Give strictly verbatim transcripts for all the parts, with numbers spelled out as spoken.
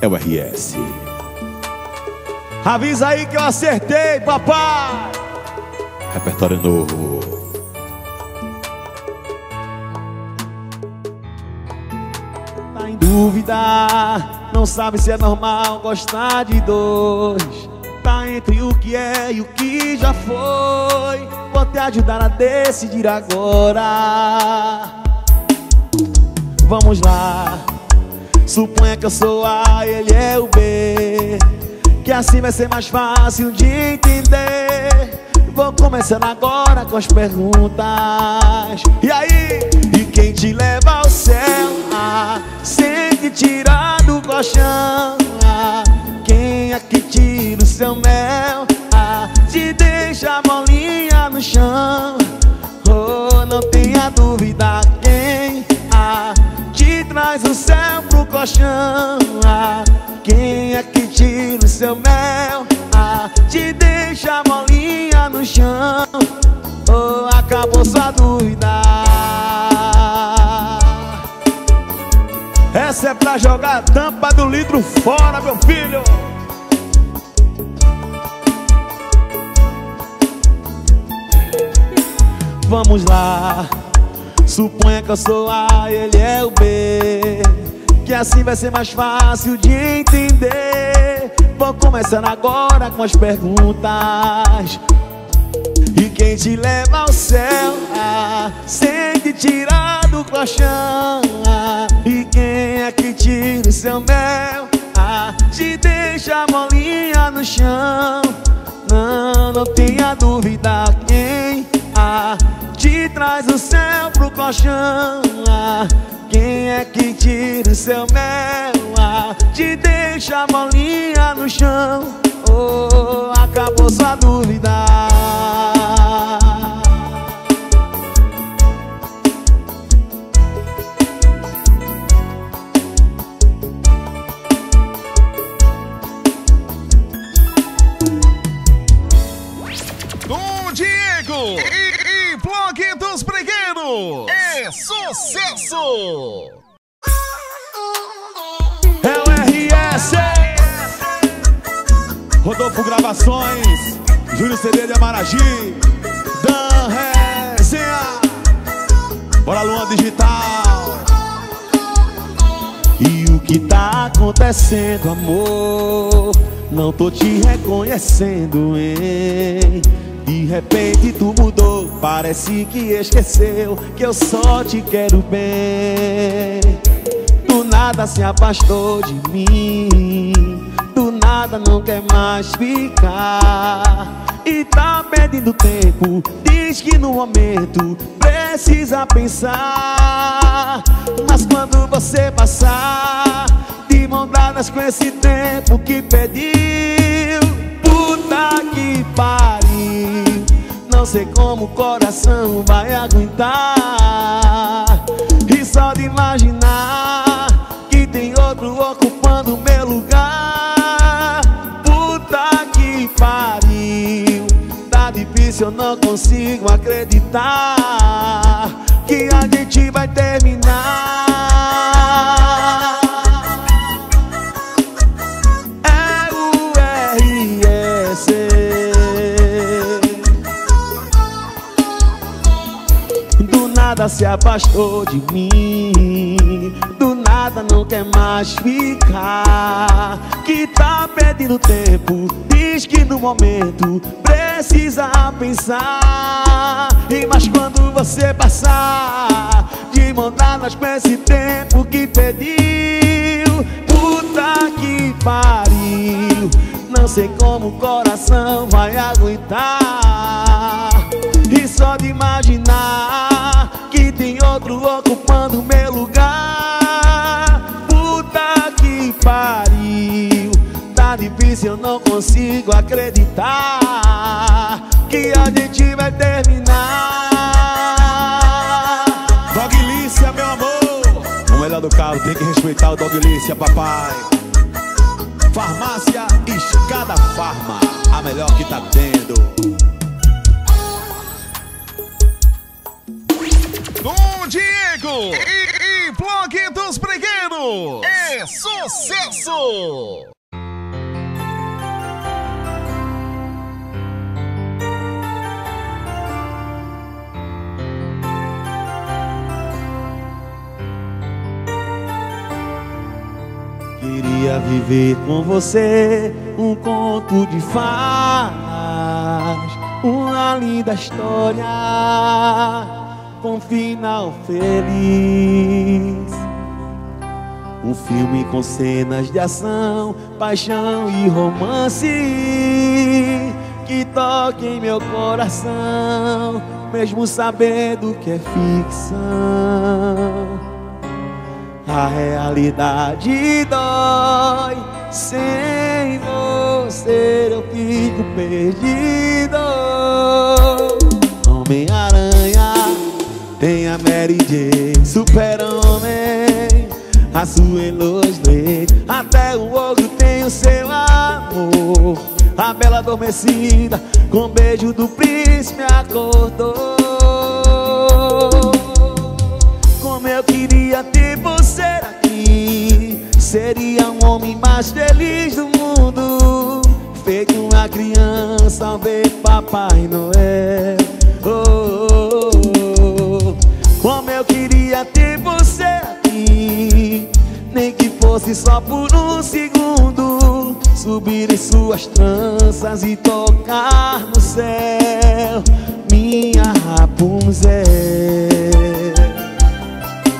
é o R S. Avisa aí que eu acertei, papai! Repertório novo. Tá em dúvida, não sabe se é normal gostar de dois. Tá entre o que é e o que já foi. Vou te ajudar a decidir agora. Vamos lá. Suponha que eu sou A, ele é o B, que assim vai ser mais fácil de entender. Vou começando agora com as perguntas. E aí? E quem te leva ao céu? Ah, sem te tirar do colchão. Ah, quem é que tira o seu mel? Ah, te deixa a bolinha no chão. Oh, não tenha dúvida quem ah, te traz o céu pro colchão. Ah, quem é que tira o seu mel? Ah, te deixa a bolinha no chão. Oh, acabou sua dúvida. Essa é pra jogar a tampa do litro fora, meu filho. Vamos lá. Suponha que eu sou A, ele é o B, que assim vai ser mais fácil de entender. Vou começando agora com as perguntas. E quem te leva ao céu? Ah, sem te tirar do colchão. Ah, e quem é que tira o seu mel? Ah, te deixa a bolinha no chão. Não, não tenha dúvida quem ah, te traz o céu pro colchão. Ah, quem é que tira o seu mel? Ah, te deixa a bolinha no chão. Oh, acabou sua dúvida. João Diego e, e Blog dos Bregueiros é sucesso. É o R S. Rodolfo Gravações, Júnior C D de Amaragir, Dan Resia, bora Luan Digital. E o que tá acontecendo, amor? Não tô te reconhecendo, hein? De repente tu mudou, parece que esqueceu que eu só te quero bem. Do nada se afastou de mim, do nada não quer mais ficar. E tá perdendo tempo, diz que no momento precisa pensar. Mas quando você passar de mão dadas com esse tempo que pediu, puta que pariu, não sei como o coração vai aguentar. E só de imaginar que tem outro ocupando meu lugar, puta que pariu, tá difícil, eu não consigo acreditar que a gente vai terminar. Do nada se afastou de mim, do nada não quer mais ficar. Que tá perdendo tempo, diz que no momento precisa pensar. E mas quando você passar de mão dadas com esse tempo que pediu, puta que pariu, não sei como o coração vai aguentar. E só de imaginar que tem outro ocupando meu lugar, puta que pariu, tá difícil, eu não consigo acreditar que a gente vai terminar. Doglícia, meu amor, o melhor do carro tem que respeitar o Doglícia, papai. Farmácia Escada Farma, a melhor que tá tendo. Diego e, e de Blog dos Bregueiros. É sucesso! Queria viver com você um conto de fadas, uma linda história com final feliz, um filme com cenas de ação, paixão e romance que toque em meu coração, mesmo sabendo que é ficção. A realidade dói, sem você eu fico perdido. Homem-aranha, tem a Mary Jane, Super-homem, azul em luz verde, até o ogro tem o seu amor. A bela adormecida, com beijo do príncipe acordou. Como eu queria ter você aqui, seria um homem mais feliz do mundo, feito uma criança ao ver Papai Noel. Oh, oh, oh. Como eu queria ter você aqui, nem que fosse só por um segundo, subir em suas tranças e tocar no céu, minha Rapunzel.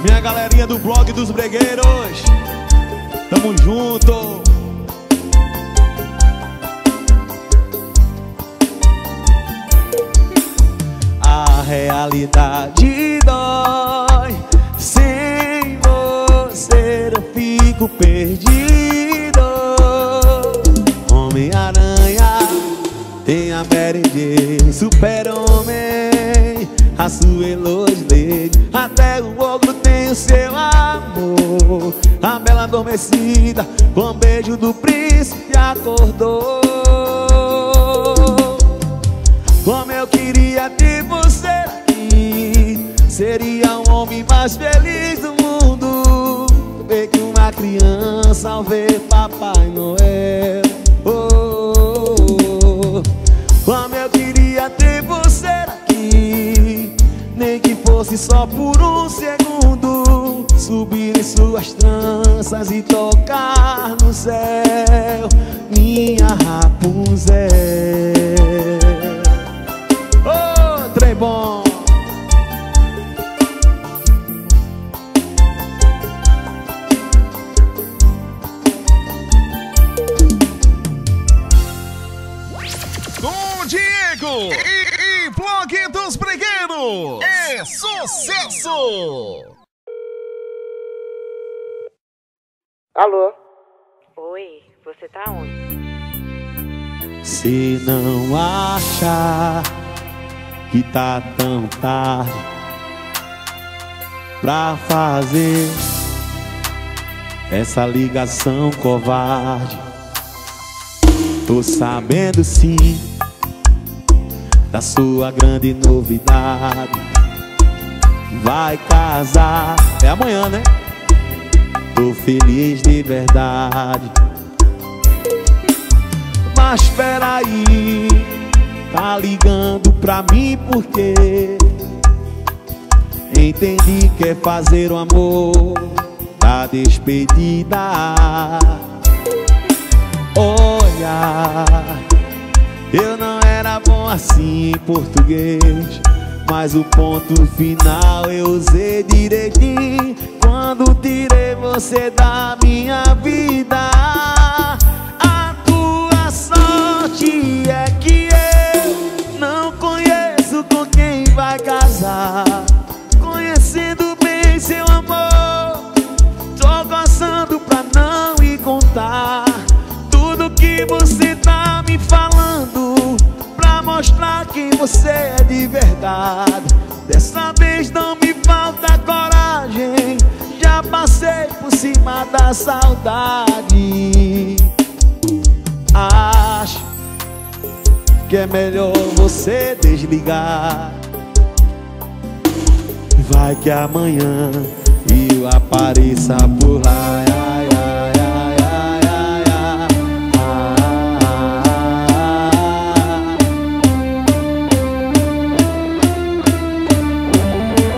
Minha galerinha do Blog dos Bregueiros, tamo junto. A realidade dói, sem você eu fico perdido. Homem-aranha, tem a Mary Jane, Super-homem, azul em luz verde, até o ogro tem o seu amor. A bela adormecida, com beijo do príncipe acordou. Como eu queria ter você aqui, seria um homem mais feliz do mundo, ver que uma criança ao ver Papai Noel. Oh, oh, oh. Como eu queria ter você aqui, nem que fosse só por um segundo, subir em suas tranças e tocar no céu, minha Rapunzel. Oh, trem bom. João Diego e, e Blog dos Bregueiros. É sucesso! Alô? Oi, você tá onde? Se não achar que tá tão tarde pra fazer essa ligação covarde, tô sabendo sim da sua grande novidade. Vai casar, é amanhã, né? Tô feliz de verdade. Mas peraí, tá ligando pra mim porque entendi que é fazer o amor da despedida. Olha, eu não era bom assim em português, mas o ponto final eu usei direitinho quando tirei você da minha vida. A tua sorte é que eu não conheço com quem vai casar. Conhecendo bem seu amor, tô gostando pra não me contar tudo que você tá me falando, pra mostrar que você é de verdade. Dessa vez não me falta coragem, já passei por cima da saudade. Acho que é melhor você desligar, vai que amanhã Brasil apareça por lá. Ai, ai, ai, ai, ai, ai, ai,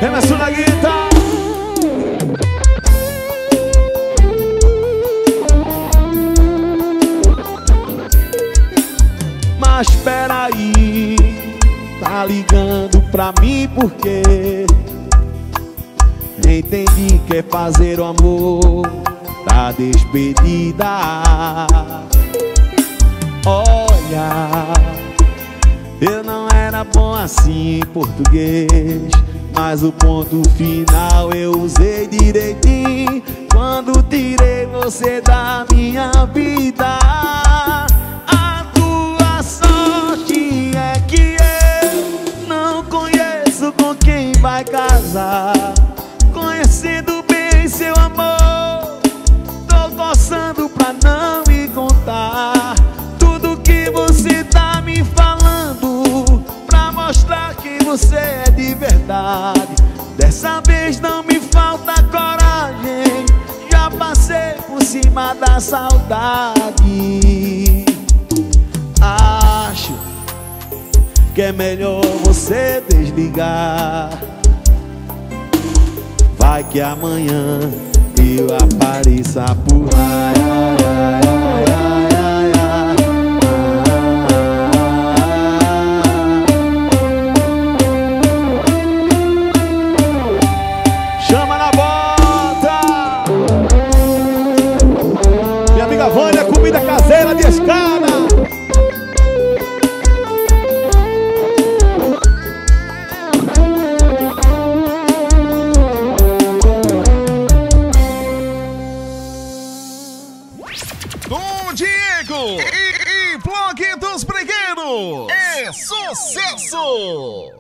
ai. Emerson na guitarra. Mas peraí, tá ligando pra mim porque entendi que é fazer o amor da despedida. Olha, eu não era bom assim em português, mas o ponto final eu usei direitinho quando tirei você da minha vida. A tua sorte é que eu não conheço com quem vai casar. Conhecendo bem seu amor, tô coçando pra não me contar tudo que você tá me falando, pra mostrar que você é de verdade. Dessa vez não me falta coragem, já passei por cima da saudade. Acho que é melhor você desligar, vai que amanhã eu apareça por lá. Chama na bota! Minha amiga Vânia, comida caseira de Escada. Sucesso!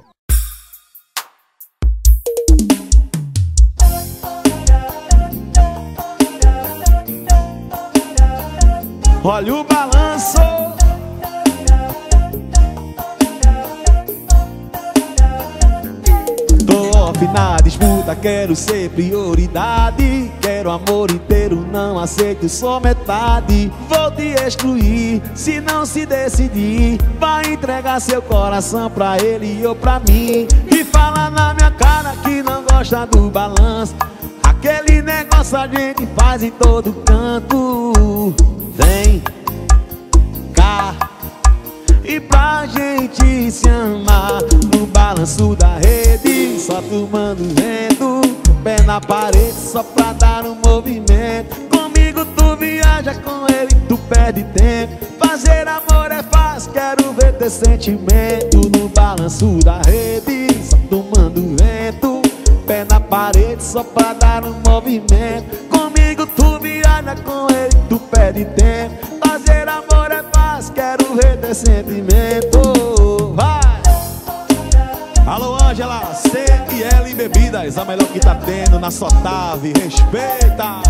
Olha o balanço! Tô off na disputa, quero ser prioridade. Quero amor inteiro, não aceito só metade. Vou te excluir, se não se decidir. Vai entregar seu coração pra ele ou pra mim. E fala na minha cara que não gosta do balanço. Aquele negócio a gente faz em todo canto. Vem cá e pra gente se amar. No balanço da rede, só tomando vento. Pé na parede só pra dar um movimento. Comigo tu viaja, com ele tu perde tempo. Fazer amor é fácil, quero ver teu sentimento. No balanço da rede, só tomando vento. Pé na parede só pra dar um movimento. Comigo tu viaja, com ele tu perde tempo. Fazer amor é fácil, quero ver teu sentimento. Vai! Alô, Angela, C e L Bebidas, a melhor que tá tendo na Sotave, respeita!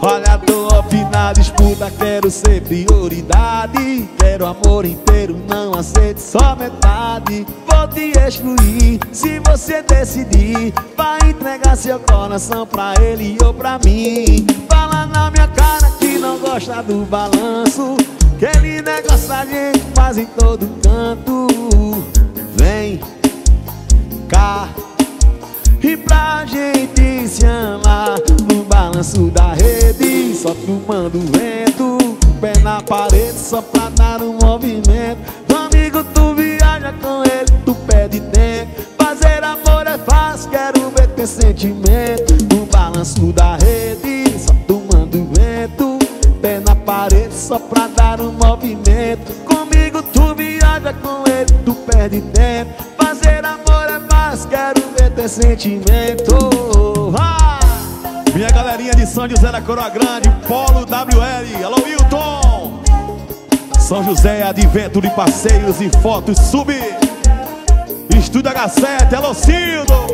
Olha, tô off na disputa, quero ser prioridade. Quero amor inteiro, não aceito só metade. Vou te excluir, se você decidir. Vai entregar seu coração pra ele ou pra mim. Fala na minha cara que não gosta do balanço. Aquele negócio a gente faz em todo canto. Vem cá e pra gente se amar. No balanço da rede, só tomando vento. Pé na parede, só pra dar um movimento. Amigo, tu viaja, com ele tu perde tempo. Fazer amor é fácil, quero ver teu sentimento. No balanço da rede, só tomando vento. Pé na parede só pra dar um movimento. Comigo tu viaja, com ele tu perde tempo. Fazer amor é fácil, quero ver teu sentimento. Ah! Minha galerinha de São José da Coroa Grande, Polo W L, alô Milton! São José, advento de passeios e fotos, Sub Estúdio H sete, alô Cildo!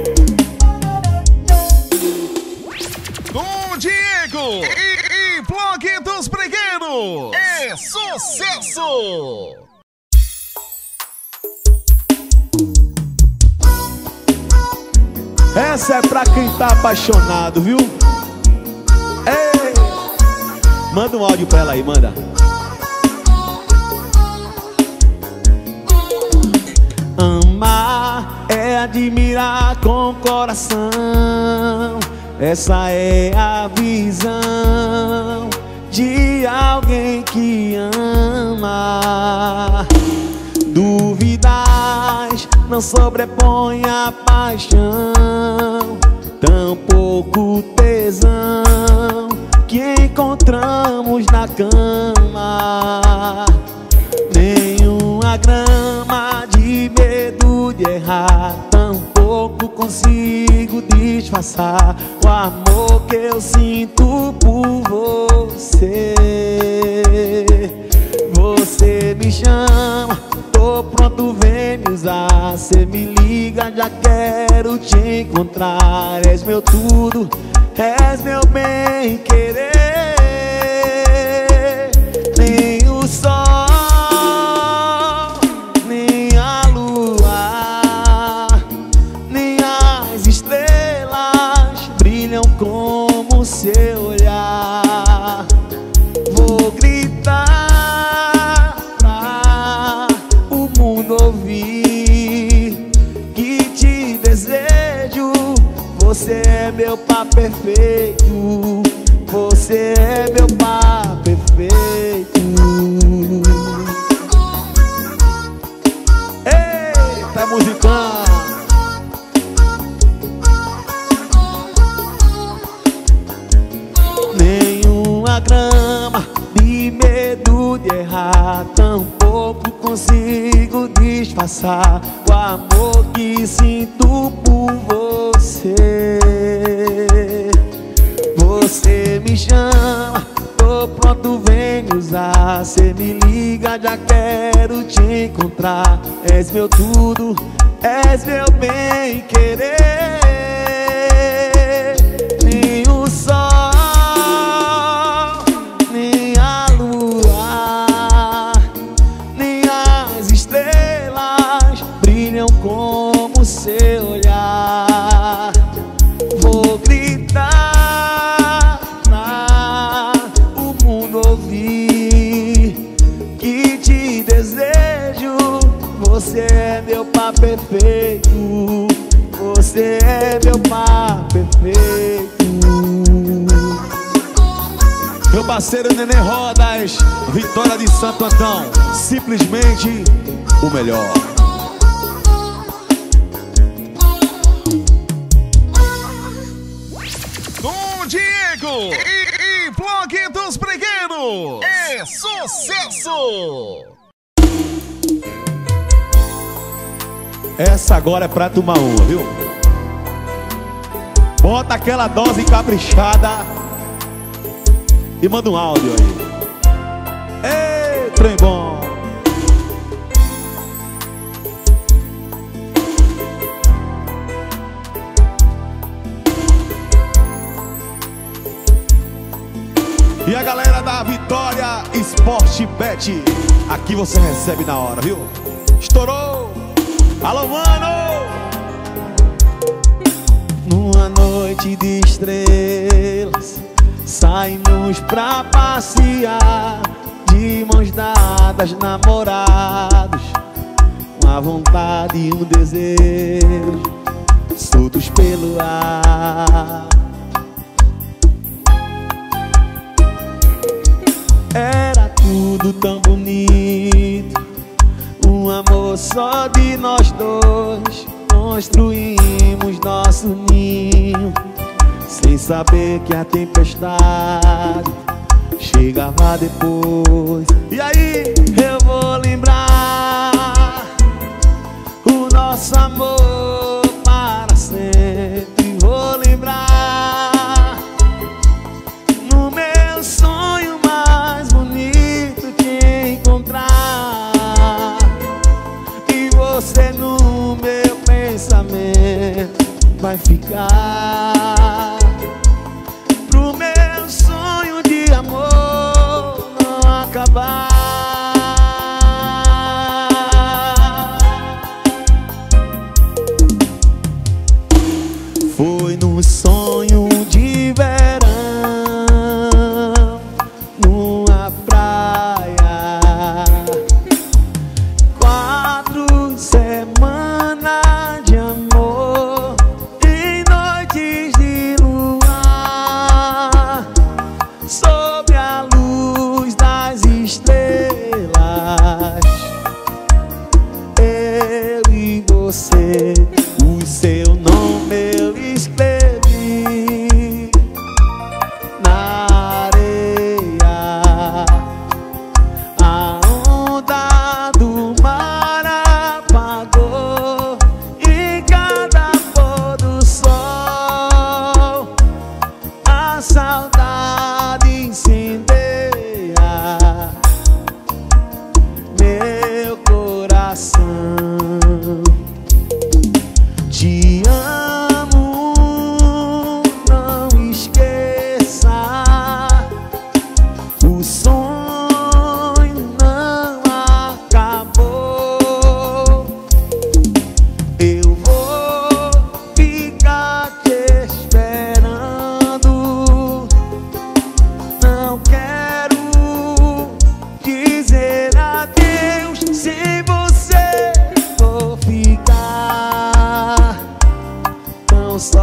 Com o Diego! Blog dos Bregueiros é sucesso! Essa é pra quem tá apaixonado, viu? Ei! Manda um áudio pra ela aí, manda. Amar é admirar com o coração. Essa é a visão de alguém que ama. Dúvidas não sobrepõe a paixão, tampouco tesão que encontramos na cama. Nenhuma grama de medo de errar, tampouco consigo disfarçar o amor que eu sinto por você. Você me chama, tô pronto, vem me usar. Cê me liga, já quero te encontrar. És meu tudo, és meu bem querer. Nem o sol, nem a lua, nem as estrelas brilham como o seu olhar. Vou gritar, ouvir que te desejo. Você é meu par perfeito, você é meu par perfeito. Eita, musicão! Nenhuma grama de medo de errar, tampouco consigo disfarçar o amor que sinto por você. Você me chama, tô pronto, vem me usar. Cê me liga, já quero te encontrar. És meu tudo, és meu bem querer. Nem o sol, seu olhar. Vou gritar pra o mundo ouvir que te desejo. Você é meu par perfeito, você é meu par perfeito. Meu parceiro Nenê Rodas, Vitória de Santo Antão, simplesmente o melhor. Diego e, e Blog dos Bregueiros é sucesso! Essa agora é pra tomar uma, viu? Bota aquela dose caprichada e manda um áudio aí. Ei, trem bom! E a galera da Vitória Sport Bet, aqui você recebe na hora, viu? Estourou! Alô, mano! Numa noite de estrelas, saímos pra passear, de mãos dadas, namorados, uma vontade e um desejo, soltos pelo ar. Era tudo tão bonito, um amor só de nós dois. Construímos nosso ninho, sem saber que a tempestade chegava depois. E aí eu vou lembrar o nosso amor para sempre. Vou lembrar no meu sonho encontrar, e você no meu pensamento vai ficar. Pro meu sonho de amor não acabar.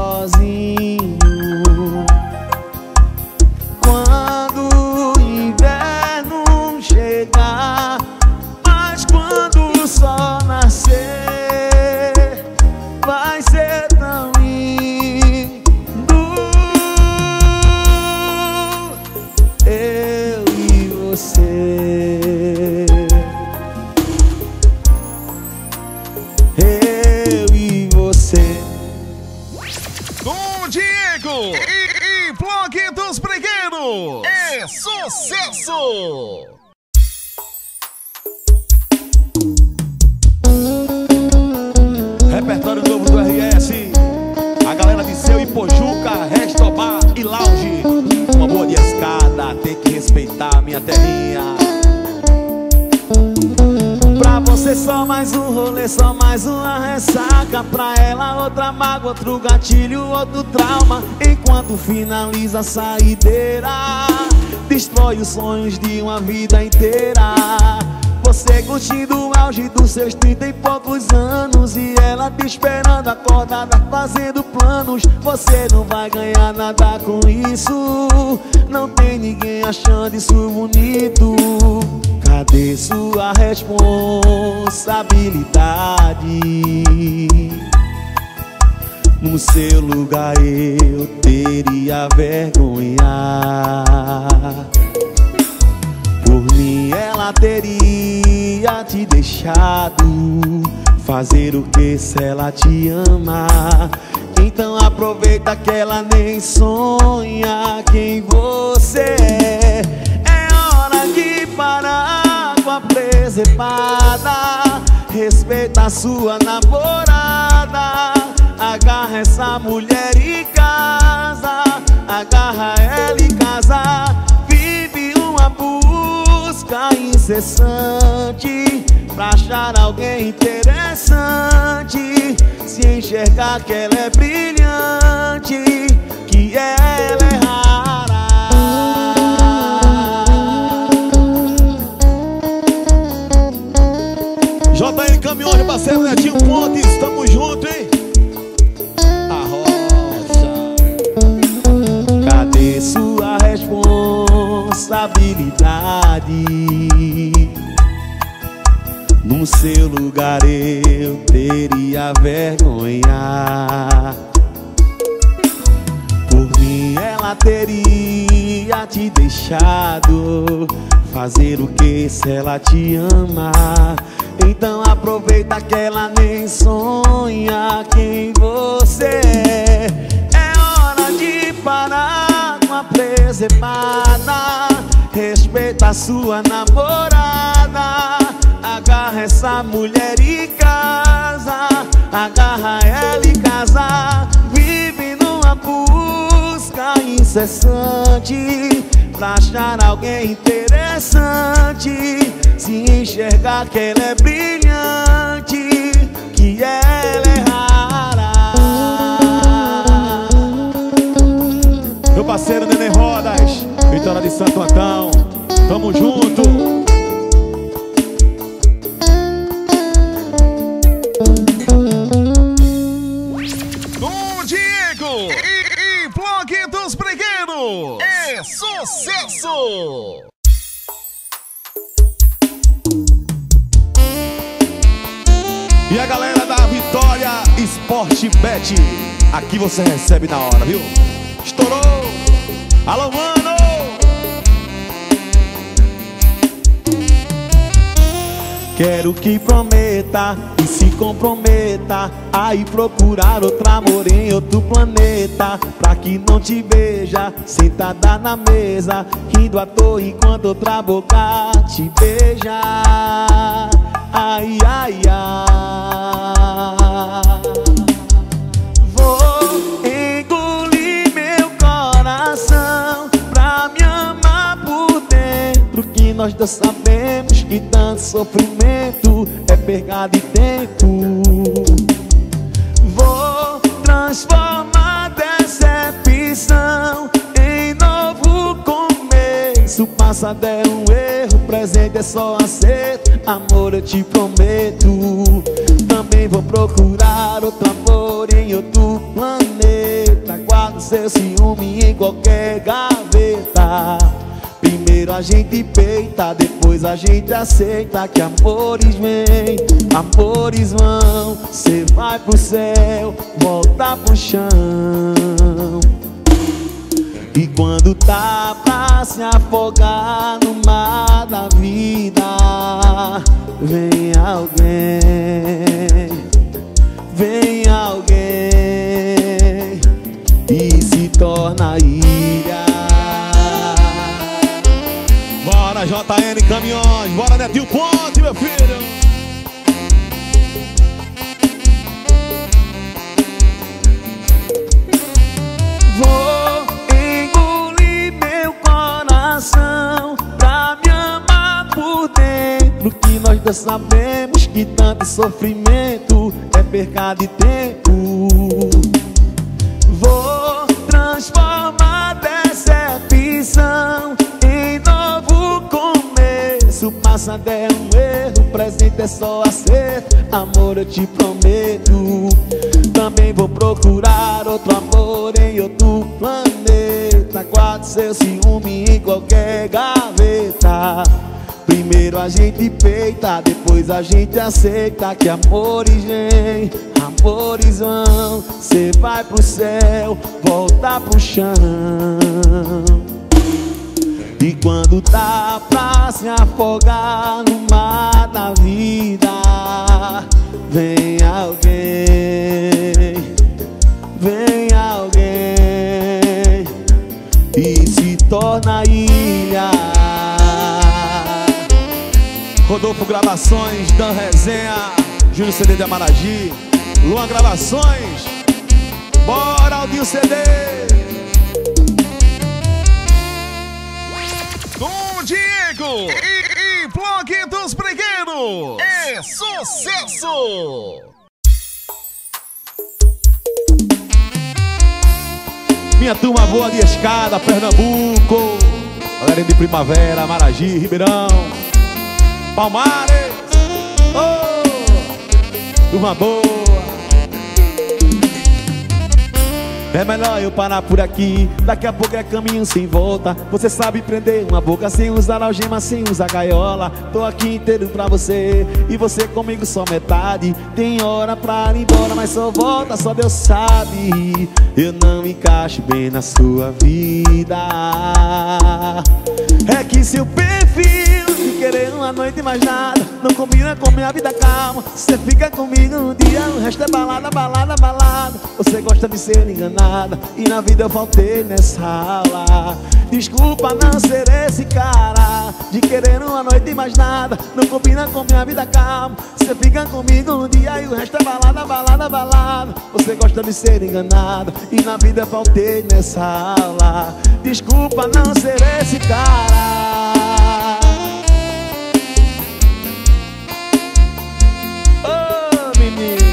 sozinho. Quando o inverno chegar, mas quando o sol nascer, vai ser tão lindo, eu e você, eu e você. João Diego e, e Blog dos Bregueiros é sucesso! Repertório novo do R S, a galera de Seu e Pojuca, Restobar e Lounge. Uma boa de Escada, tem que respeitar minha terrinha. Pra você só mais um rolê, só mais uma ressaca. Pra ela outra mágoa, outro gatilho, outro trauma. Enquanto finaliza a saideira, destrói os sonhos de uma vida inteira. Você curtindo o auge dos seus trinta e poucos anos, e ela te esperando acordada fazendo planos. Você não vai ganhar nada com isso, não tem ninguém achando isso bonito. Cadê sua responsabilidade? No seu lugar eu teria vergonha. Por mim ela teria te deixado. Fazer o que se ela te ama? Então aproveita que ela nem sonha quem você é. É hora de parar com a preservada. Respeita a sua namorada. Agarra essa mulher e casa. Agarra ela e casa. Vive uma pura busca incessante pra achar alguém interessante. Se enxergar que ela é brilhante, que ela é rara. J N Caminhões, Marcelo Netinho Ponte, estamos juntos, hein? A rocha. Cadê sua resposta? Responsabilidade. No seu lugar eu teria vergonha. Por mim ela teria te deixado. Fazer o que se ela te ama? Então aproveita que ela nem sonha quem você é. É hora de parar. Preservada, respeita a sua namorada. Agarra essa mulher e casa. Agarra ela e casa. Vive numa busca incessante pra achar alguém interessante. Se enxergar que ela é brilhante, que ela é rara. Meu parceiro Nenê Rodas, Vitória de Santo Antão, tamo junto. João Diego e, e Blog dos Bregueiros é sucesso! E a galera da Vitória Sport Bet, aqui você recebe na hora, viu? Estourou! Alô, mano! Quero que prometa e se comprometa a ir procurar outro amor em outro planeta. Pra que não te veja sentada na mesa, rindo à toa enquanto outra boca te beija. Ai, ai, ai. Vou pra me amar por dentro, que nós dois sabemos que tanto sofrimento é perda de tempo. Vou transformar decepção em novo começo. Passado é um erro, presente é só acerto. Amor, eu te prometo. Também e vou procurar outro amor em outro planeta. Guardo seu ciúme em qualquer gaveta. Primeiro a gente peita, depois a gente aceita que amores vêm, amores vão. Cê vai pro céu, volta pro chão. E quando tá pra se afogar no mar da vida, vem alguém, vem alguém e se torna ilha. Bora J N Caminhões, bora Netinho Ponte, meu filho. Pra me amar por dentro, que nós dois sabemos que tanto sofrimento é perca de tempo. Vou transformar decepção em novo começo. Passado é um erro, presente é só acerto. Amor, eu te prometo. Também vou procurar outro amor em outro planeta. Guardo seu ciúme em qualquer gaveta. Primeiro a gente peita, depois a gente aceita que amores vêm, amores vão. Cê vai pro céu, volta pro chão. E quando tá pra se afogar no mar da vida, vem alguém, vem alguém e se torna ilha. Rodolfo Gravações, Dan Resia, Júlio C D de Amaragir, Luan Gravações. Bora, Aldinho C D. João Diego e, e Blog dos Bregueiros. É sucesso! Minha turma boa de Escada, Pernambuco, galera de Primavera, Maragi, Ribeirão, Palmares, oh, turma boa. É melhor eu parar por aqui, daqui a pouco é caminho sem volta. Você sabe prender uma boca sem usar algema, sem usar gaiola. Tô aqui inteiro pra você, e você comigo só metade. Tem hora pra ir embora, mas só volta, só Deus sabe. Eu não me encaixo bem na sua vida. É que seu perfil de querer uma noite e mais nada não combina com minha vida calma. Você fica comigo um dia, o resto é balada, balada, balada. Você gosta de ser enganada, e na vida eu faltei nessa aula. Desculpa não ser esse cara de querer uma noite e mais nada não combina com minha vida calma. Você fica comigo um dia e o resto é balada, balada, balada. Você gosta de ser enganada, e na vida eu faltei nessa aula. Desculpa não ser esse cara. Oh, menino,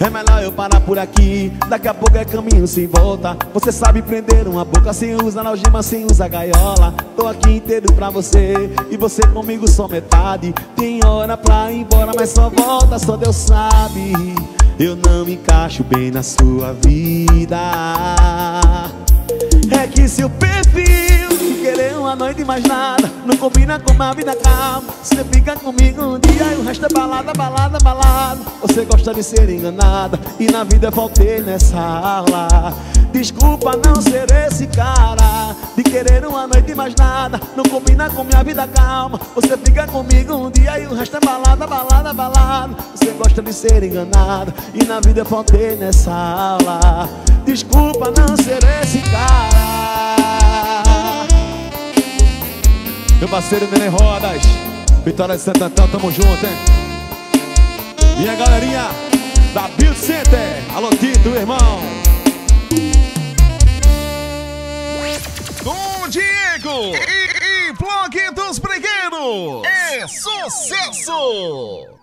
é melhor eu parar por aqui, daqui a pouco é caminho sem volta. Você sabe prender uma boca, sem usar algema, sem usar gaiola. Tô aqui inteiro pra você, e você comigo só metade. Tem hora pra ir embora, mas só volta, só Deus sabe. Eu não me encaixo bem na sua vida. É que seu perfil de querer uma noite e mais nada não combina com uma vida calma. Você fica comigo um dia e o resto é balada, balada, balada. Você gosta de ser enganada, e na vida eu faltei nessa aula. Desculpa não ser esse cara de querer uma noite e mais nada não combina com minha vida calma. Você fica comigo um dia e o resto é balada, balada, balada. Você gosta de ser enganada, e na vida eu faltei nessa aula. Desculpa não ser esse cara. Meu parceiro Nenê Rodas, Vitória de Santo Antão, tamo junto, hein? E a galerinha da Build Center, alô Tito, irmão. Dom Diego e, e Blog dos Bregueiros. É sucesso!